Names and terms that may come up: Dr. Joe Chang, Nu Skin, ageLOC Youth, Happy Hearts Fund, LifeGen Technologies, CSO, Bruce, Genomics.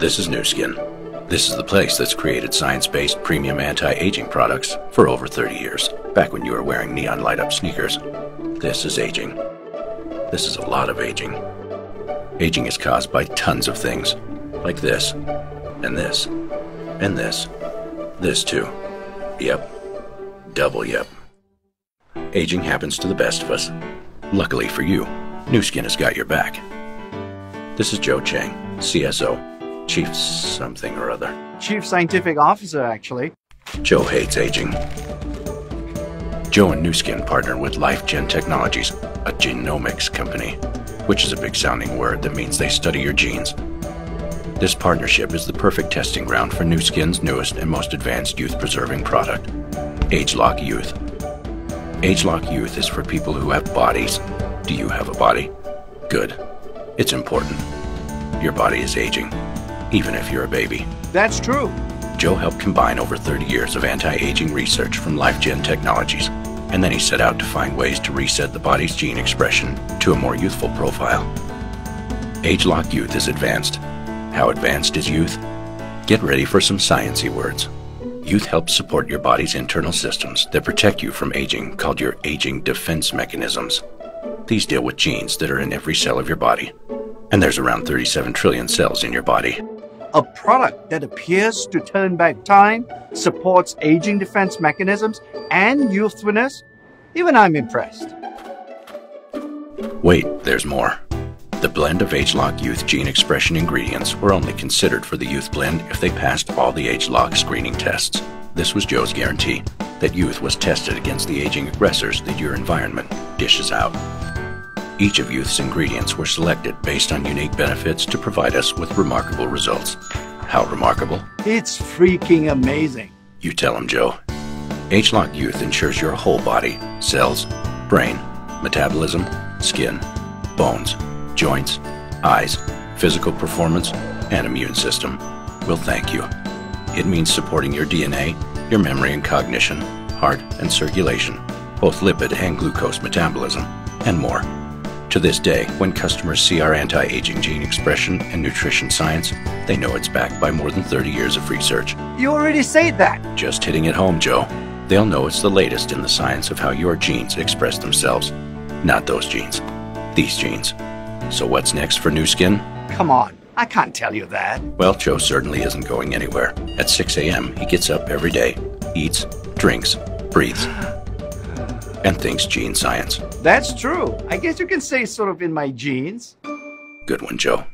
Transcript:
This is Nu Skin. This is the place that's created science-based premium anti-aging products for over 30 years, back when you were wearing neon light-up sneakers. This is aging. This is a lot of aging. Aging is caused by tons of things, like this, and this, and this. This too. Yep. Double yep. Aging happens to the best of us. Luckily for you, Nu Skin has got your back. This is Joe Chang, CSO. Chief something or other. Chief Scientific Officer, actually. Joe hates aging. Joe and Nu Skin partner with LifeGen Technologies, a genomics company, which is a big sounding word that means they study your genes. This partnership is the perfect testing ground for Nu Skin's newest and most advanced youth-preserving product, ageLOC Youth. ageLOC Youth is for people who have bodies. Do you have a body? Good. It's important. Your body is aging. Even if you're a baby. That's true. Joe helped combine over 30 years of anti-aging research from LifeGen Technologies, and then he set out to find ways to reset the body's gene expression to a more youthful profile. ageLOC Youth is advanced. How advanced is youth? Get ready for some sciencey words. Youth helps support your body's internal systems that protect you from aging, called your aging defense mechanisms. These deal with genes that are in every cell of your body, and there's around 37 trillion cells in your body. A product that appears to turn back time, supports aging defense mechanisms and youthfulness? Even I'm impressed. Wait, there's more. The blend of ageLOC Youth gene expression ingredients were only considered for the youth blend if they passed all the ageLOC screening tests. This was Joe's guarantee that youth was tested against the aging aggressors that your environment dishes out. Each of youth's ingredients were selected based on unique benefits to provide us with remarkable results. How remarkable? It's freaking amazing. You tell him, Joe. ageLOC Youth ensures your whole body, cells, brain, metabolism, skin, bones, joints, eyes, physical performance, and immune system will thank you. It means supporting your DNA, your memory and cognition, heart and circulation, both lipid and glucose metabolism, and more. To this day, when customers see our anti-aging gene expression and nutrition science, they know it's backed by more than 30 years of research. You already said that. Just hitting it home, Joe. They'll know it's the latest in the science of how your genes express themselves. Not those genes. These genes. So what's next for Nu Skin? Come on, I can't tell you that. Well, Joe certainly isn't going anywhere. At 6 a.m., he gets up every day, eats, drinks, breathes. And thinks gene science. That's true. I guess you can say sort of in my genes. Good one, Joe.